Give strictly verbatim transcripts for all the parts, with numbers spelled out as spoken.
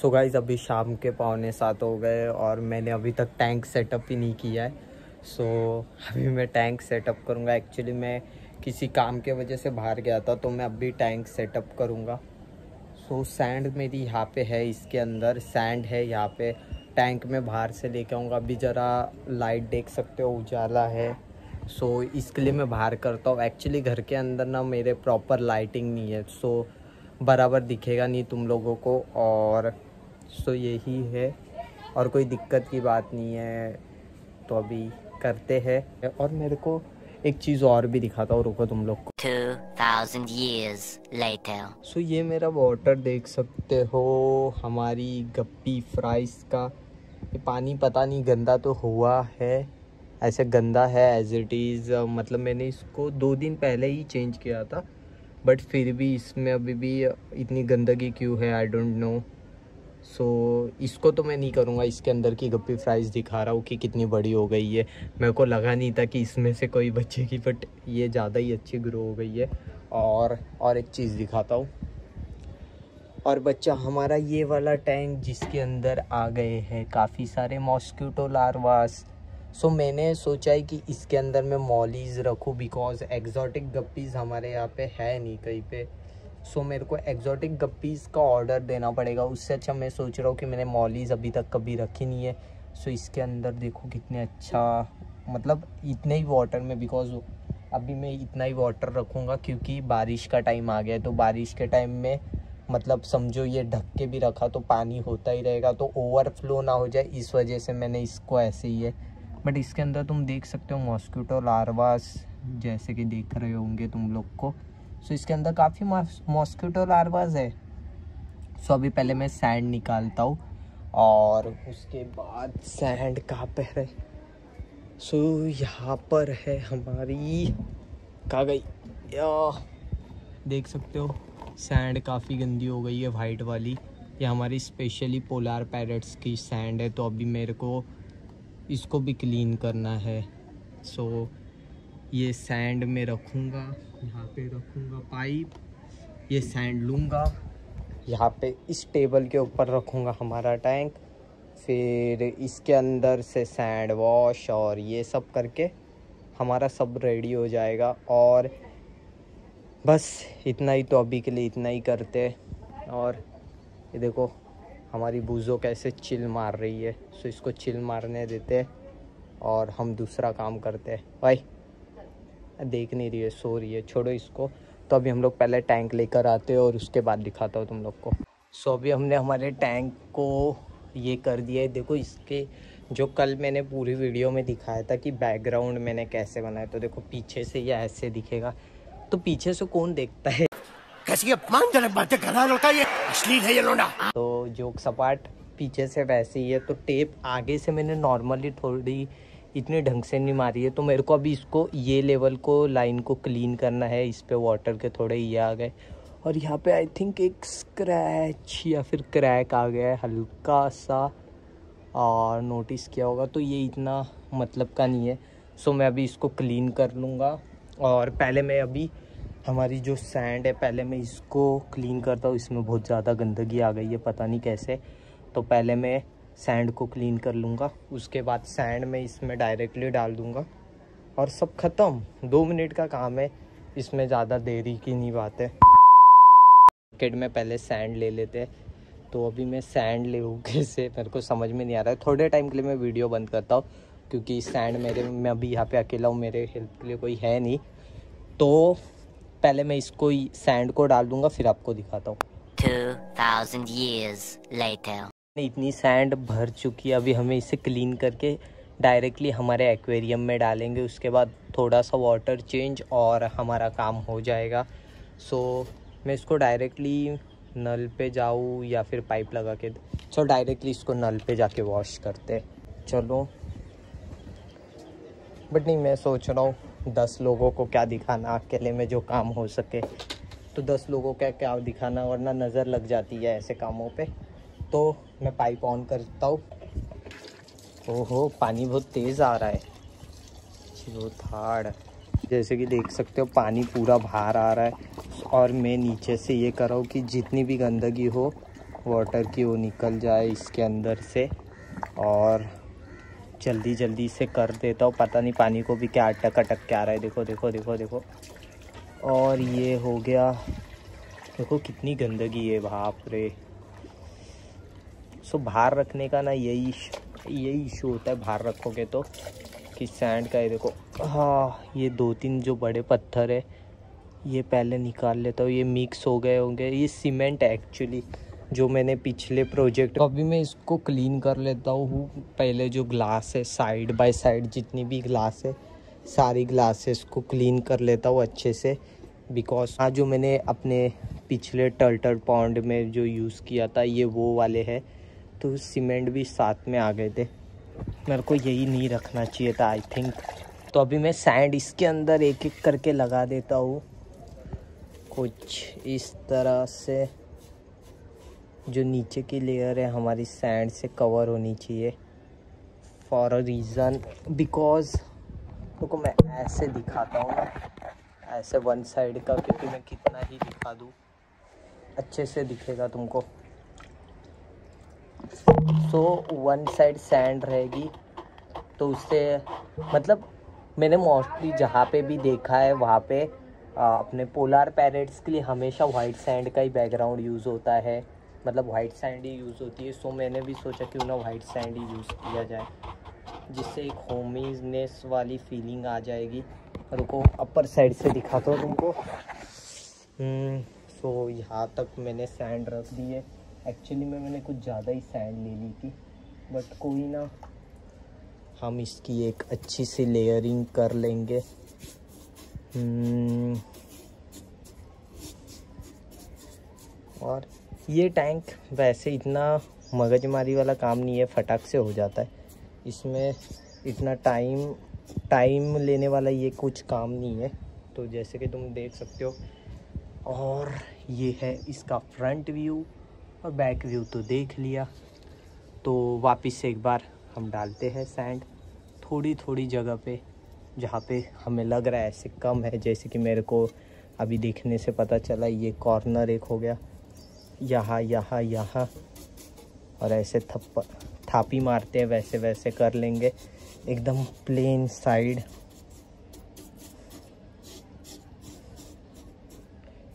So guys अभी शाम के पौने सात हो गए और मैंने अभी तक टैंक सेटअप ही नहीं किया है। सो so, अभी मैं टैंक सेटअप करूँगा। एक्चुअली मैं किसी काम के वजह से बाहर गया था तो मैं अभी टैंक सेटअप करूँगा। सो so, सैंड मेरी यहाँ पे है, इसके अंदर सैंड है यहाँ पे। टैंक में बाहर से लेके आऊँगा। अभी ज़रा लाइट देख सकते हो, उजाला है। सो so, इसके लिए मैं बाहर करता हूँ। एक्चुअली घर के अंदर ना मेरे प्रॉपर लाइटिंग नहीं है, सो so, बराबर दिखेगा नहीं तुम लोगों को। और सो so, यही है और कोई दिक्कत की बात नहीं है। तो अभी करते हैं। और मेरे को एक चीज़ और भी दिखाता हूँ, रुको तुम लोग को। Two thousand years later. So ये मेरा वाटर देख सकते हो, हमारी गप्पी फ्राइज का। ये पानी पता नहीं गंदा तो हुआ है, ऐसे गंदा है एज इट इज़। मतलब मैंने इसको दो दिन पहले ही चेंज किया था, बट फिर भी इसमें अभी भी इतनी गंदगी क्यों है, I don't know. So so, इसको तो मैं नहीं करूँगा। इसके अंदर की गप्पी फ्राइज दिखा रहा हूँ कि कितनी बड़ी हो गई है। मेरे को लगा नहीं था कि इसमें से कोई बचेगी, बट ये ज़्यादा ही अच्छी ग्रो हो गई है। और और एक चीज़ दिखाता हूँ और बच्चा हमारा ये वाला टैंक, जिसके अंदर आ गए हैं काफ़ी सारे मॉस्क्यूटो लार्वास। सो so, मैंने सोचा है कि इसके अंदर मैं मॉलीज़ रखूँ, बिकॉज एग्जॉटिक गप्पीज़ हमारे यहाँ पे है नहीं कहीं पे। सो so, मेरे को एग्जॉटिक गप्पीज़ का ऑर्डर देना पड़ेगा। उससे अच्छा मैं सोच रहा हूँ कि मैंने मॉलीज़ अभी तक कभी रखी नहीं है। सो so, इसके अंदर देखो कितने अच्छा, मतलब इतने ही वाटर में, बिकॉज अभी मैं इतना ही वाटर रखूँगा क्योंकि बारिश का टाइम आ गया है। तो बारिश के टाइम में मतलब समझो ये ढक के भी रखा तो पानी होता ही रहेगा, तो ओवरफ्लो ना हो जाए, इस वजह से मैंने इसको ऐसे ही है। बट इसके अंदर तुम देख सकते हो मॉस्क्यूटो लार्वास, जैसे कि देख रहे होंगे तुम लोग को। सो so, इसके अंदर काफ़ी मॉस्क्यूटो लार्वास है। सो so, अभी पहले मैं सैंड निकालता हूँ और उसके बाद सैंड कहाँ पर है। सो so, यहाँ पर है हमारी, कहाँ गई या देख सकते हो। सैंड काफ़ी गंदी हो गई है, वाइट वाली। ये हमारी स्पेशली पोलार पैरट्स की सैंड है, तो अभी मेरे को इसको भी क्लीन करना है। सो so, ये सैंड में रखूँगा, यहाँ पे रखूँगा पाइप, ये सैंड लूँगा, यहाँ पे इस टेबल के ऊपर रखूँगा हमारा टैंक। फिर इसके अंदर से सैंड वॉश और ये सब करके हमारा सब रेडी हो जाएगा। और बस इतना ही, तो अभी के लिए इतना ही करते। और ये देखो हमारी बूज़ो कैसे चिल मार रही है, सो इसको चिल मारने देते और हम दूसरा काम करते हैं। भाई देख नहीं रही है, सो रही है, छोड़ो इसको। तो अभी हम लोग पहले टैंक लेकर आते हैं और उसके बाद दिखाता हूँ तुम लोग को। सो so, अभी हमने हमारे टैंक को ये कर दिया है। देखो इसके जो कल मैंने पूरी वीडियो में दिखाया था कि बैकग्राउंड मैंने कैसे बनाया, तो देखो पीछे से ये ऐसे दिखेगा। तो पीछे से कौन देखता है, कैसी अपमानजनक बातें कर रहा है लड़का, ये अश्लील है ये लोना। तो जोक सपाट पीछे से वैसे ही है। तो टेप आगे से मैंने नॉर्मली थोड़ी इतने ढंग से नहीं मारी है। तो मेरे को अभी इसको ये लेवल को, लाइन को क्लीन करना है। इस पे वाटर के थोड़े ये आ गए और यहाँ पे आई थिंक एक स्क्रैच या फिर क्रैक आ गया है हल्का सा, और नोटिस किया होगा। तो ये इतना मतलब का नहीं है। सो मैं अभी इसको क्लीन कर लूँगा। और पहले मैं अभी हमारी जो सैंड है पहले मैं इसको क्लीन करता हूँ। इसमें बहुत ज़्यादा गंदगी आ गई है, पता नहीं कैसे। तो पहले मैं सैंड को क्लीन कर लूँगा, उसके बाद सैंड में इसमें डायरेक्टली डाल दूँगा और सब ख़त्म। दो मिनट का काम है, इसमें ज़्यादा देरी की नहीं बात है। मार्केट में पहले सैंड ले लेते हैं। तो अभी मैं सैंड ले होके से मेरे को समझ में नहीं आ रहा है। थोड़े टाइम के लिए मैं वीडियो बंद करता हूँ क्योंकि सैंड मेरे, मैं अभी यहाँ पे अकेला हूँ, मेरे हेल्प के लिए कोई है नहीं। तो पहले मैं इसको सैंड को डाल दूँगा, फिर आपको दिखाता हूँ। Two thousand years later. इतनी सैंड भर चुकी है, अभी हमें इसे क्लीन करके डायरेक्टली हमारे एक्वेरियम में डालेंगे। उसके बाद थोड़ा सा वाटर चेंज और हमारा काम हो जाएगा। सो मैं इसको डायरेक्टली नल पे जाऊँ या फिर पाइप लगा के, सो डायरेक्टली इसको नल पे जाके वॉश करते चलो। बट नहीं, मैं सोच रहा हूँ दस लोगों को क्या दिखाना, अकेले में जो काम हो सके। तो दस लोगों का क्या दिखाना, वरना नज़र लग जाती है ऐसे कामों पर। तो मैं पाइप ऑन करता हूँ। ओहो, पानी बहुत तेज़ आ रहा है, जो थाड़ जैसे कि देख सकते हो पानी पूरा बाहर आ रहा है। और मैं नीचे से ये कर रहा हूँ कि जितनी भी गंदगी हो वाटर की वो निकल जाए इसके अंदर से, और जल्दी जल्दी से कर देता हूँ। पता नहीं पानी को भी क्या अटक अटक के आ रहा है। देखो देखो देखो देखो, और ये हो गया। देखो कितनी गंदगी है, बाप रे। सो बाहर रखने का ना यही यही इशू होता है, बाहर रखोगे तो कि सैंड का। ये देखो, हाँ ये दो तीन जो बड़े पत्थर है ये पहले निकाल लेता हूँ। ये मिक्स हो गए होंगे, ये सीमेंट एक्चुअली जो मैंने पिछले प्रोजेक्ट। अभी मैं इसको क्लीन कर लेता हूँ। पहले जो ग्लास है साइड बाय साइड जितनी भी ग्लास है सारी ग्लासेस को क्लीन कर लेता हूँ अच्छे से, बिकॉज हाँ जो मैंने अपने पिछले टर्टल पॉन्ड में जो यूज़ किया था ये वो वाले है, तो सीमेंट भी साथ में आ गए थे। मेरे को यही नहीं रखना चाहिए था आई थिंक। तो अभी मैं सैंड इसके अंदर एक एक करके लगा देता हूँ, कुछ इस तरह से। जो नीचे की लेयर है हमारी सैंड से कवर होनी चाहिए फॉर अ रीज़न, बिकॉज देखो मैं ऐसे दिखाता हूँ ना, ऐसे वन साइड का, क्योंकि मैं कितना ही दिखा दूँ अच्छे से दिखेगा तुमको। सो वन साइड सैंड रहेगी तो उससे मतलब मैंने मोस्टली जहाँ पे भी देखा है वहाँ पे आ, अपने पोलर पैरेट्स के लिए हमेशा वाइट सैंड का ही बैकग्राउंड यूज़ होता है, मतलब वाइट सैंड ही यूज़ होती है। सो मैंने भी सोचा क्यों ना वाइट सैंड ही यूज़ किया जाए, जिससे एक होमीनेस वाली फीलिंग आ जाएगी। रुको अपर साइड से दिखाता हूँ तुमको। सो यहाँ तक मैंने सैंड रख दी है। एक्चुअली में मैंने कुछ ज़्यादा ही सैंड ले ली थी, बट कोई ना, हम इसकी एक अच्छी सी लेयरिंग कर लेंगे। और ये टैंक वैसे इतना मगजमारी वाला काम नहीं है, फटाक से हो जाता है। इसमें इतना टाइम टाइम लेने वाला ये कुछ काम नहीं है, तो जैसे कि तुम देख सकते हो। और ये है इसका फ्रंट व्यू, और बैक व्यू तो देख लिया। तो वापस से एक बार हम डालते हैं सैंड थोड़ी थोड़ी जगह पे, जहाँ पे हमें लग रहा है ऐसे कम है। जैसे कि मेरे को अभी देखने से पता चला, ये कॉर्नर एक हो गया, यहाँ यहाँ यहाँ, और ऐसे थप्पा थापी मारते हैं वैसे वैसे कर लेंगे, एकदम प्लेन साइड।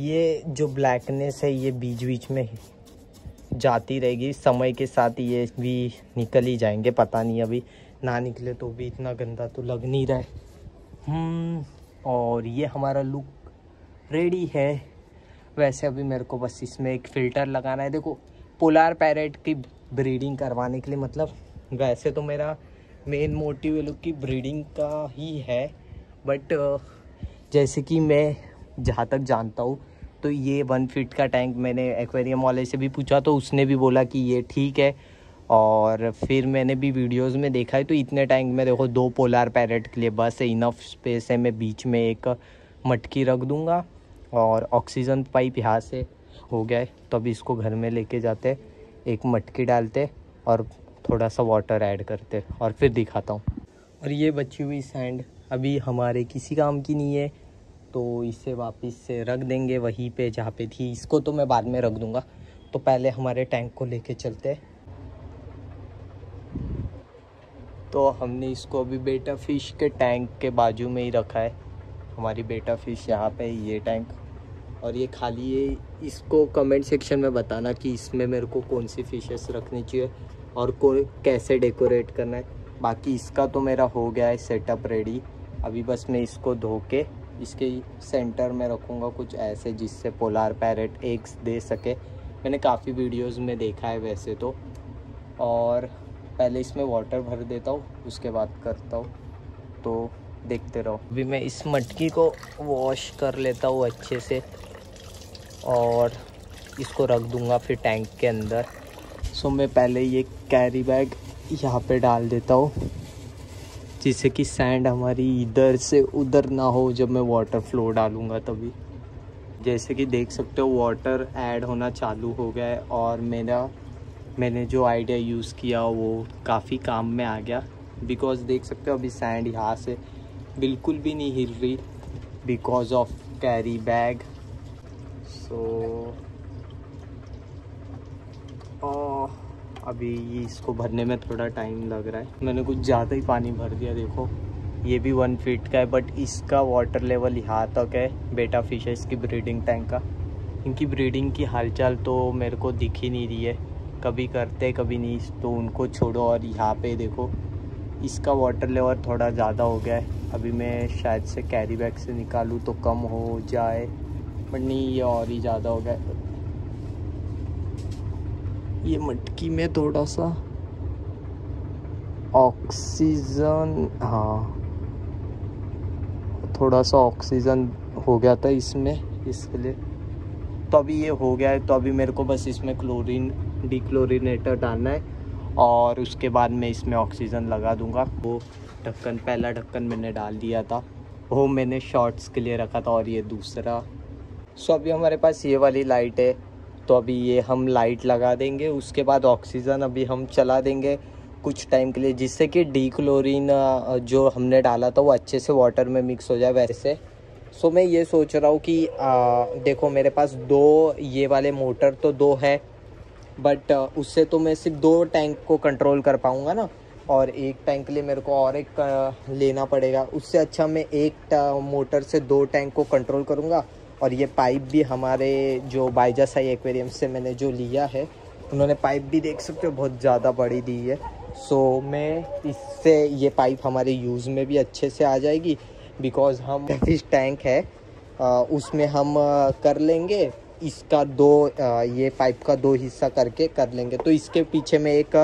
ये जो ब्लैकनेस है ये बीच बीच में जाती रहेगी, समय के साथ ये भी निकल ही जाएंगे। पता नहीं अभी ना निकले तो भी इतना गंदा तो लग नहीं रहा है। हम्म और ये हमारा लुक रेडी है। वैसे अभी मेरे को बस इसमें एक फ़िल्टर लगाना है। देखो पोलर पैरेट की ब्रीडिंग करवाने के लिए, मतलब वैसे तो मेरा मेन मोटिव ये लोग की ब्रीडिंग का ही है, बट जैसे कि मैं जहाँ तक जानता हूँ तो ये वन फीट का टैंक मैंने एक्वेरियम वाले से भी पूछा तो उसने भी बोला कि ये ठीक है। और फिर मैंने भी वीडियोस में देखा है, तो इतने टैंक में देखो दो पोलर पैरेट के लिए बस है, इनफ स्पेस है। मैं बीच में एक मटकी रख दूँगा, और ऑक्सीजन पाइप यहाँ से हो गया है। तो अभी इसको घर में लेके जाते, एक मटकी डालते और थोड़ा सा वाटर ऐड करते, और फिर दिखाता हूँ। और ये बची हुई सैंड अभी हमारे किसी काम की नहीं है, तो इसे वापस से रख देंगे वहीं पे जहाँ पे थी। इसको तो मैं बाद में रख दूँगा, तो पहले हमारे टैंक को लेके चलते। तो हमने इसको अभी बेटा फ़िश के टैंक के बाजू में ही रखा है। हमारी बेटा फ़िश यहाँ पे, ये टैंक, और ये खाली है। इसको कमेंट सेक्शन में बताना कि इसमें मेरे को कौन सी फ़िशेस रखनी चाहिए और को कैसे डेकोरेट करना है। बाकी इसका तो मेरा हो गया है सेटअप रेडी। अभी बस मैं इसको धो के इसके सेंटर में रखूँगा, कुछ ऐसे जिससे पोलर पैरेट एग्स दे सके। मैंने काफ़ी वीडियोस में देखा है वैसे तो। और पहले इसमें वाटर भर देता हूँ, उसके बाद करता हूँ, तो देखते रहो। अभी मैं इस मटकी को वॉश कर लेता हूँ अच्छे से, और इसको रख दूँगा फिर टैंक के अंदर। सो मैं पहले ये कैरी बैग यहाँ पे डाल देता हूँ, जिससे कि सैंड हमारी इधर से उधर ना हो जब मैं वाटर फ्लो डालूँगा तभी। जैसे कि देख सकते हो वाटर ऐड होना चालू हो गया है, और मेरा मैंने जो आइडिया यूज़ किया वो काफ़ी काम में आ गया, बिकॉज़ देख सकते हो अभी सैंड यहाँ से बिल्कुल भी नहीं हिल रही because of carry bag. So oh, अभी इसको भरने में थोड़ा टाइम लग रहा है। मैंने कुछ ज़्यादा ही पानी भर दिया। देखो ये भी वन फीट का है बट इसका वाटर लेवल यहाँ तक है। बेटा फिश है इसकी ब्रीडिंग टैंक का। इनकी ब्रीडिंग की हालचाल तो मेरे को दिख ही नहीं रही है, कभी करते कभी नहीं, तो उनको छोड़ो। और यहाँ पे देखो इसका वाटर लेवल थोड़ा ज़्यादा हो गया है। अभी मैं शायद से कैरी बैग से निकालूँ तो कम हो जाए, बट नहीं ये और ही ज़्यादा हो गया है। ये मटकी में थोड़ा सा ऑक्सीजन, हाँ थोड़ा सा ऑक्सीजन हो गया था इसमें, इसके लिए तो अभी ये हो गया है। तो अभी मेरे को बस इसमें क्लोरीन डिक्लोरीनेटर डालना है और उसके बाद मैं इसमें ऑक्सीजन लगा दूंगा। वो ढक्कन, पहला ढक्कन मैंने डाल दिया था, वो मैंने शॉर्ट्स के लिए रखा था, और ये दूसरा। सो अभी हमारे पास ये वाली लाइट है, तो अभी ये हम लाइट लगा देंगे। उसके बाद ऑक्सीजन अभी हम चला देंगे कुछ टाइम के लिए, जिससे कि डीक्लोरीन जो हमने डाला था वो अच्छे से वाटर में मिक्स हो जाए। वैसे सो मैं ये सोच रहा हूँ कि आ, देखो मेरे पास दो ये वाले मोटर तो दो है, बट उससे तो मैं सिर्फ दो टैंक को कंट्रोल कर पाऊँगा ना, और एक टैंक के लिए मेरे को और एक लेना पड़ेगा। उससे अच्छा मैं एक मोटर से दो टैंक को कंट्रोल करूँगा। और ये पाइप भी हमारे जो बाइजा साई एक्वेरियम से मैंने जो लिया है, उन्होंने पाइप भी देख सकते हो बहुत ज़्यादा बड़ी दी है। सो मैं इससे ये पाइप हमारे यूज़ में भी अच्छे से आ जाएगी, बिकॉज़ हम फिश टैंक है उसमें हम कर लेंगे इसका दो, ये पाइप का दो हिस्सा करके कर लेंगे। तो इसके पीछे मैं एक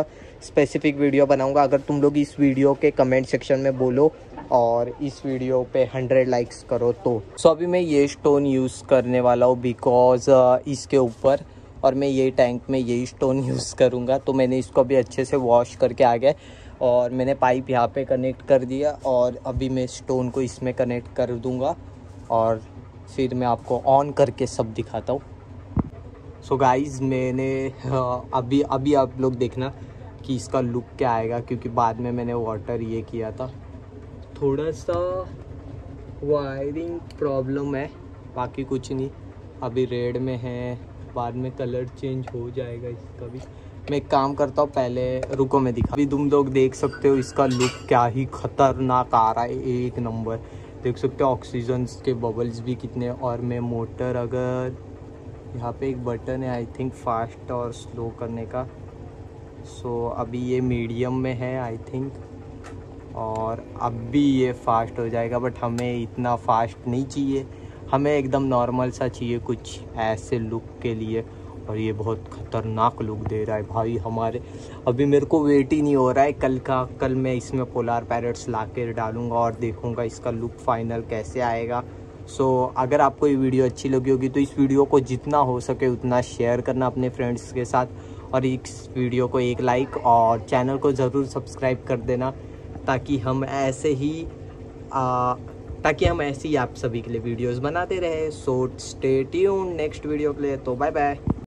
स्पेसिफिक वीडियो बनाऊंगा। अगर तुम लोग इस वीडियो के कमेंट सेक्शन में बोलो और इस वीडियो पे हंड्रेड लाइक्स करो तो। सो अभी मैं ये स्टोन यूज़ करने वाला हूँ बिकॉज़ इसके ऊपर, और मैं ये टैंक में यही स्टोन यूज़ करूँगा। तो मैंने इसको अभी अच्छे से वॉश करके आ गया और मैंने पाइप यहाँ पे कनेक्ट कर दिया, और अभी मैं स्टोन को इसमें कनेक्ट कर दूँगा और फिर मैं आपको ऑन करके सब दिखाता हूँ। सो गाइज़ मैंने अभी अभी आप लोग देखना कि इसका लुक क्या आएगा, क्योंकि बाद में मैंने वाटर ये किया था। थोड़ा सा वायरिंग प्रॉब्लम है, बाकी कुछ नहीं। अभी रेड में है, बाद में कलर चेंज हो जाएगा इसका भी। मैं काम करता हूँ, पहले रुको मैं दिखा। अभी तुम लोग देख सकते हो इसका लुक क्या ही खतरनाक आ रहा है, एक नंबर। देख सकते हो ऑक्सीजन के बबल्स भी कितने। और मैं मोटर, अगर यहाँ पे एक बटन है आई थिंक फास्ट और स्लो करने का। सो so, अभी ये मीडियम में है आई थिंक, और अभी ये फास्ट हो जाएगा, बट हमें इतना फास्ट नहीं चाहिए, हमें एकदम नॉर्मल सा चाहिए कुछ ऐसे लुक के लिए। और ये बहुत ख़तरनाक लुक दे रहा है भाई हमारे। अभी मेरे को वेट ही नहीं हो रहा है कल का, कल मैं इसमें पोलार पैरट्स ला के डालूँगा और देखूँगा इसका लुक फाइनल कैसे आएगा। सो so, अगर आपको ये वीडियो अच्छी लगी होगी तो इस वीडियो को जितना हो सके उतना शेयर करना अपने फ्रेंड्स के साथ, और इस वीडियो को एक लाइक और चैनल को ज़रूर सब्सक्राइब कर देना, ताकि हम ऐसे ही आ, ताकि हम ऐसे ही आप सभी के लिए वीडियोस बनाते रहे। So stay tuned next video के लिए। तो बाय बाय।